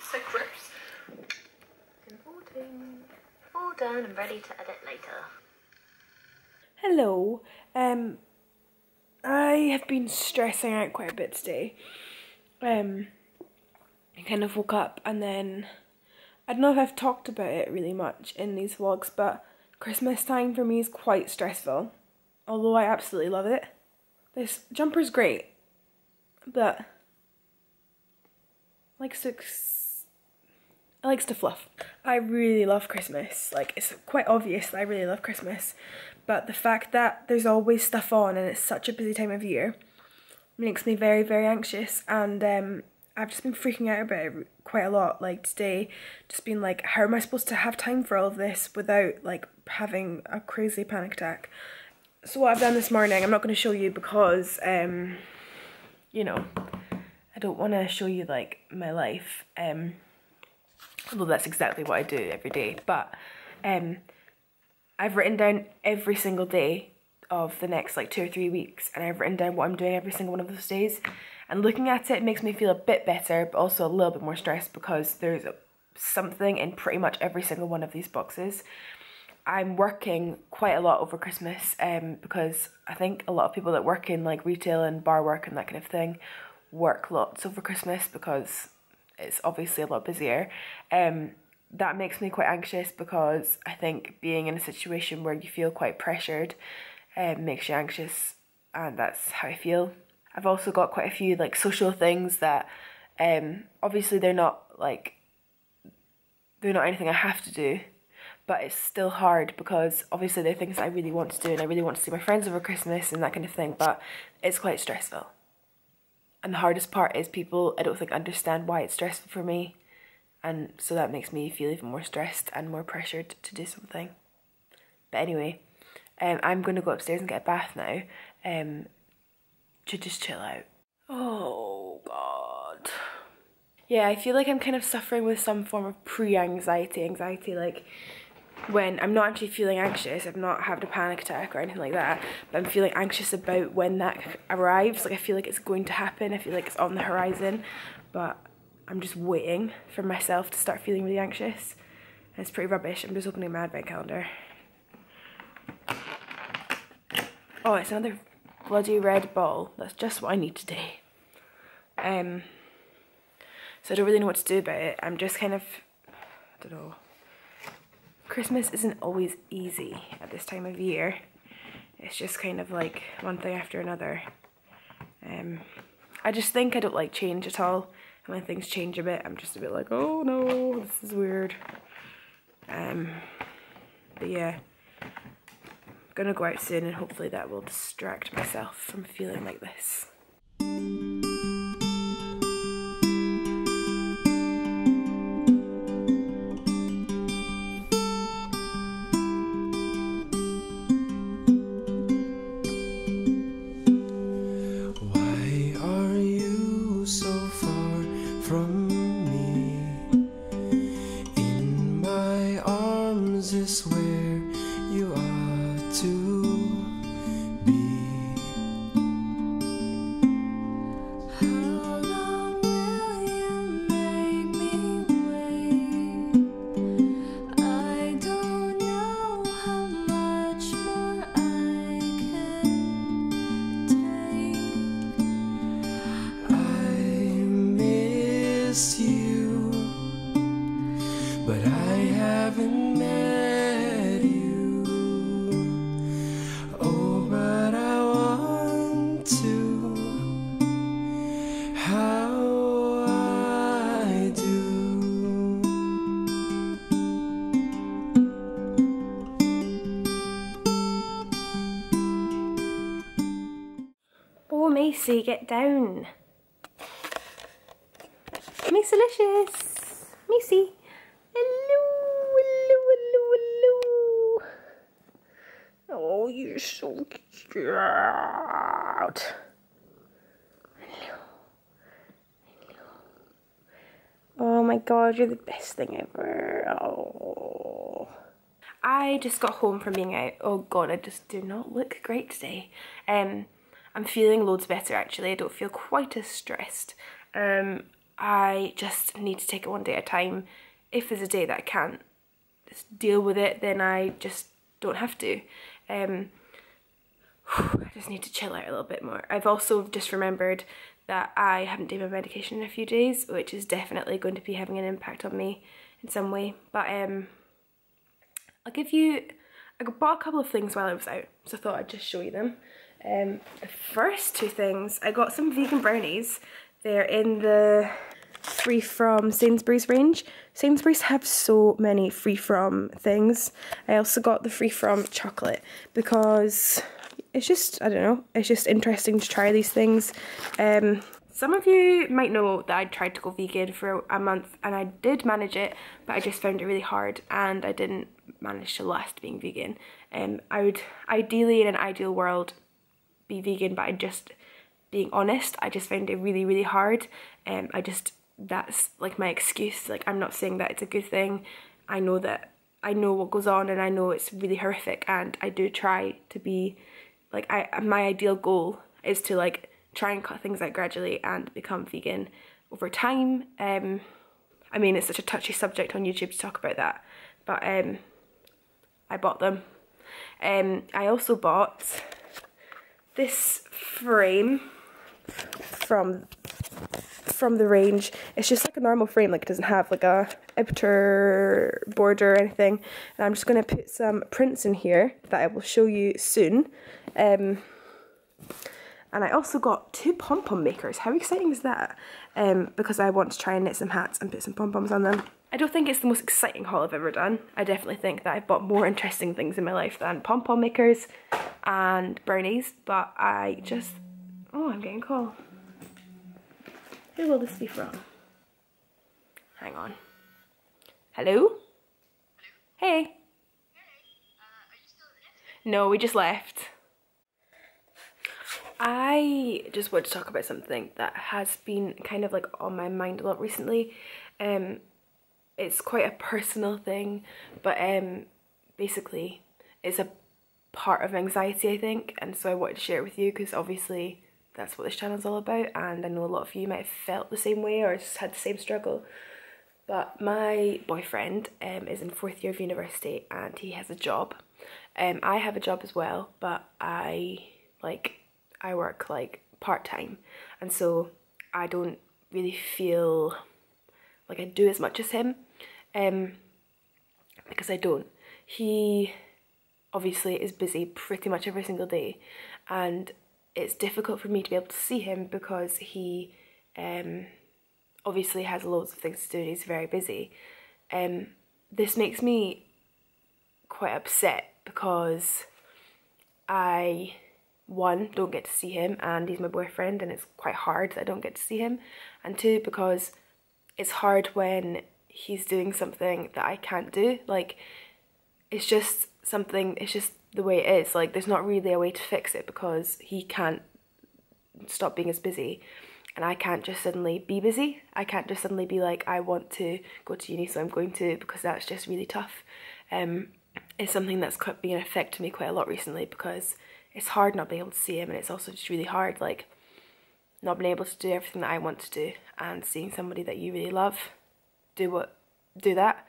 So gross. All done and ready to edit later. Hello. I have been stressing out quite a bit today. I kind of woke up and then, I don't know if I've talked about it really much in these vlogs, but Christmas time for me is quite stressful, although I absolutely love it. This jumper's great, but I like to fluff. I really love Christmas. Like, it's quite obvious that I really love Christmas, but the fact that there's always stuff on and it's such a busy time of year makes me very, very anxious, and I've just been freaking out about it quite a lot. Like today, just been like, how am I supposed to have time for all of this without like having a crazy panic attack? So what I've done this morning, I'm not going to show you because, you know, I don't want to show you like my life, although that's exactly what I do every day, but I've written down every single day of the next like 2 or 3 weeks, and I've written down what I'm doing every single one of those days, and looking at it makes me feel a bit better, but also a little bit more stressed because there's something in pretty much every single one of these boxes. I'm working quite a lot over Christmas because I think a lot of people that work in like retail and bar work and that kind of thing work lots over Christmas because it's obviously a lot busier. That makes me quite anxious because I think being in a situation where you feel quite pressured makes you anxious, and that's how I feel. I've also got quite a few like social things that obviously they're not anything I have to do, but it's still hard because obviously they're things I really want to do and I really want to see my friends over Christmas and that kind of thing, but it's quite stressful. And the hardest part is people, I don't think, understand why it's stressful for me, and so that makes me feel even more stressed and more pressured to do something. But anyway, I'm going to go upstairs and get a bath now to just chill out. Oh god. Yeah, I feel like I'm kind of suffering with some form of pre-anxiety, like when I'm not actually feeling anxious, I've not had a panic attack or anything like that, but I'm feeling anxious about when that arrives. Like, I feel like it's going to happen, I feel like it's on the horizon, but I'm just waiting for myself to start feeling really anxious, and it's pretty rubbish. I'm just opening my advent calendar. Oh, it's another bloody red ball. That's just what I need today. So I don't really know what to do about it. I'm just kind of, I don't know. Christmas isn't always easy at this time of year. It's just kind of like one thing after another. I just think I don't like change at all. And when things change a bit, I'm just a bit like, oh no, this is weird. But yeah, I'm gonna go out soon and hopefully that will distract myself from feeling like this. Macy, get down. Macelicious. Macy. Hello, hello, hello, hello. Oh, you're so cute. Hello. Hello. Oh my god, you're the best thing ever. Oh. I just got home from being out. Oh god, I just do not look great today. I'm feeling loads better actually, I don't feel quite as stressed. I just need to take it one day at a time. If there's a day that I can't just deal with it, then I just don't have to. I just need to chill out a little bit more. I've also just remembered that I haven't taken my medication in a few days, which is definitely going to be having an impact on me in some way. But I bought a couple of things while I was out, so I thought I'd just show you them. The first two things, I got some vegan brownies. They're in the free from Sainsbury's range. Sainsbury's have so many free from things. I also got the free from chocolate because it's just, I don't know, it's just interesting to try these things. Some of you might know that I tried to go vegan for a month and I did manage it, but I just found it really hard and I didn't manage to last being vegan. I would ideally, in an ideal world, be vegan, but being honest, I just found it really, really hard. That's like my excuse. Like, I'm not saying that it's a good thing. I know that, I know what goes on and I know it's really horrific, and I do try to be, like, my ideal goal is to, like, try and cut things out gradually and become vegan over time. I mean, it's such a touchy subject on YouTube to talk about that, but I bought them. I also bought this frame from the range. It's just like a normal frame, like it doesn't have like a embroidered border or anything, and I'm just going to put some prints in here that I will show you soon. And I also got two pom-pom makers. How exciting is that? Because I want to try and knit some hats and put some pom-poms on them. I don't think it's the most exciting haul I've ever done. I definitely think that I've bought more interesting things in my life than pom-pom makers and brownies, but I just... Oh, I'm getting a call. Who will this be from? Hang on. Hello? Hello? Hey. Hey. Are you still in it? No, we just left. I just want to talk about something that has been kind of like on my mind a lot recently. It's quite a personal thing, but basically it's a part of anxiety, I think, and so I wanted to share it with you because obviously that's what this channel's all about, and I know a lot of you might have felt the same way or just had the same struggle. But my boyfriend is in fourth year of university and he has a job. I have a job as well, but I work like part-time, and so I don't really feel like I do as much as him, because I don't. He obviously is busy pretty much every single day, and it's difficult for me to be able to see him because he obviously has loads of things to do and he's very busy. This makes me quite upset because I... One, don't get to see him and he's my boyfriend and it's quite hard that I don't get to see him, and two, because it's hard when he's doing something that I can't do. Like, it's just the way it is. Like, there's not really a way to fix it because he can't stop being as busy and I can't just suddenly be busy. I can't just suddenly be like, I want to go to uni so I'm going to, because that's just really tough. It's something that's been an effect to me quite a lot recently because it's hard not being able to see him, and it's also just really hard, like, not being able to do everything that I want to do and seeing somebody that you really love do that.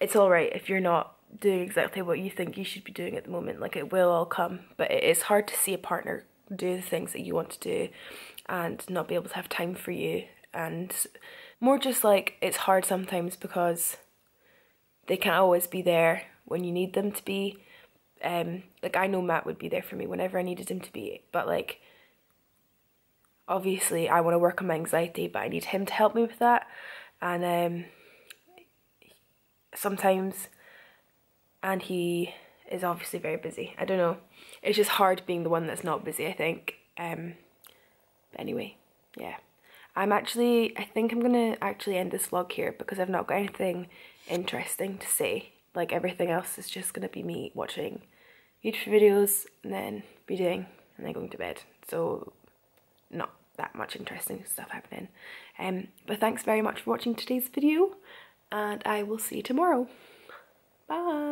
It's alright if you're not doing exactly what you think you should be doing at the moment. Like, it will all come, but it is hard to see a partner do the things that you want to do and not be able to have time for you, and more just like, it's hard sometimes because they can't always be there when you need them to be. Like, I know Matt would be there for me whenever I needed him to be, but like, obviously I want to work on my anxiety, but I need him to help me with that. And sometimes, and he is obviously very busy. I don't know, it's just hard being the one that's not busy, I think. But anyway, yeah, I think I'm gonna actually end this vlog here because I've not got anything interesting to say. Like, everything else is just gonna be me watching YouTube videos and then reading and then going to bed. So not that much interesting stuff happening. But thanks very much for watching today's video, and I will see you tomorrow. Bye!